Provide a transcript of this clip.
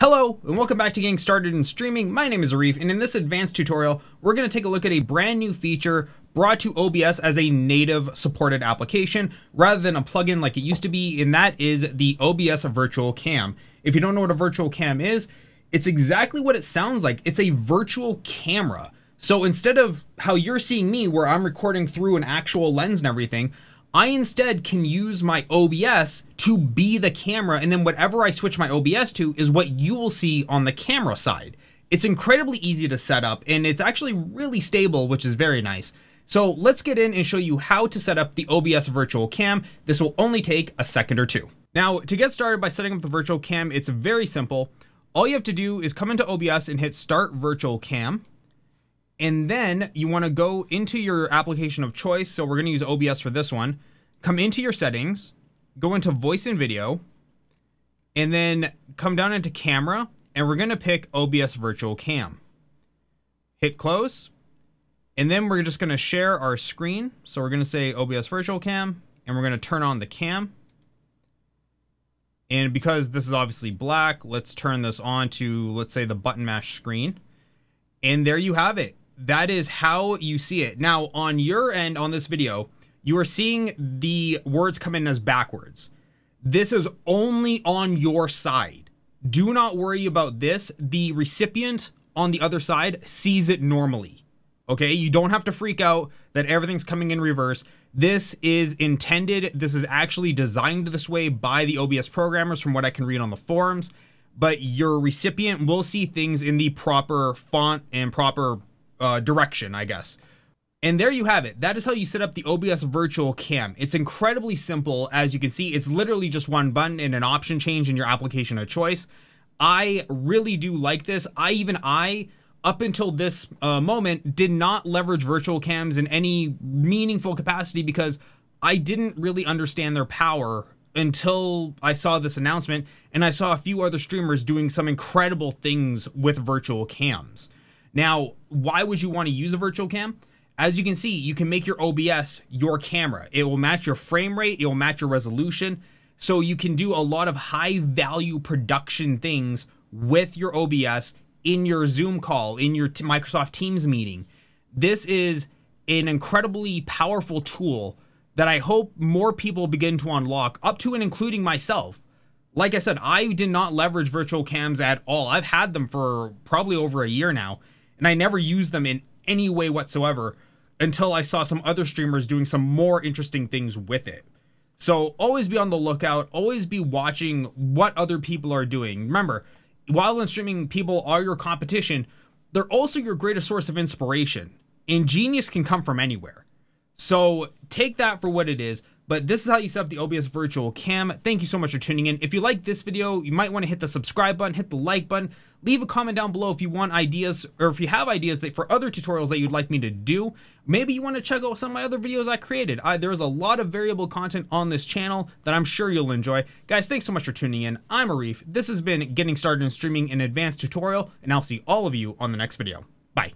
Hello and welcome back to Getting Started in Streaming. My name is Arif, and in this advanced tutorial, we're going to take a look at a brand new feature brought to OBS as a native supported application rather than a plugin like it used to be, and that is the OBS virtual cam. If you don't know what a virtual cam is, it's exactly what it sounds like. It's a virtual camera. So instead of how you're seeing me where I'm recording through an actual lens and everything, I instead can use my OBS to be the camera, and then whatever I switch my OBS to is what you will see on the camera side. It's incredibly easy to set up, and it's actually really stable, which is very nice. So let's get in and show you how to set up the OBS virtual cam. This will only take a second or two. Now, to get started by setting up the virtual cam, it's very simple. All you have to do is come into OBS and hit Start Virtual Cam. And then you want to go into your application of choice. So we're going to use OBS for this one. Come into your settings, go into voice and video, and then come down into camera, and we're going to pick OBS virtual cam. Hit close. And then we're just going to share our screen. So we're going to say OBS virtual cam, and we're going to turn on the cam. And because this is obviously black, let's turn this on to, let's say, the button mash screen. And there you have it. That is how you see it. Now on your end, on this video, you are seeing the words come in as backwards. This is only on your side. Do not worry about this. The recipient on the other side sees it normally. Okay, you don't have to freak out that everything's coming in reverse. This is intended. This is actually designed this way by the OBS programmers from what I can read on the forums, but your recipient will see things in the proper font and proper direction, I guess. And there you have it. That is how you set up the OBS virtual cam. It's incredibly simple. As you can see, it's literally just one button and an option change in your application of choice. I really do like this. Even I, up until this moment, did not leverage virtual cams in any meaningful capacity because I didn't really understand their power until I saw this announcement, and I saw a few other streamers doing some incredible things with virtual cams. Now, why would you want to use a virtual cam? As you can see, you can make your OBS your camera. It will match your frame rate, it will match your resolution. So you can do a lot of high value production things with your OBS in your Zoom call, in your Microsoft Teams meeting. This is an incredibly powerful tool that I hope more people begin to unlock, up to and including myself. Like I said, I did not leverage virtual cams at all. I've had them for probably over a year now, and I never used them in any way whatsoever until I saw some other streamers doing some more interesting things with it. So always be on the lookout, always be watching what other people are doing. Remember, while in streaming, people are your competition. They're also your greatest source of inspiration, and genius can come from anywhere. So take that for what it is. But this is how you set up the OBS virtual cam. Thank you so much for tuning in. If you like this video, you might want to hit the subscribe button, hit the like button, leave a comment down below if you want ideas, or if you have ideas for other tutorials that you'd like me to do. Maybe you want to check out some of my other videos I created. There's a lot of variable content on this channel that I'm sure you'll enjoy. Guys, thanks so much for tuning in. I'm Arif. This has been Getting Started in Streaming, an advanced tutorial, and I'll see all of you on the next video. Bye.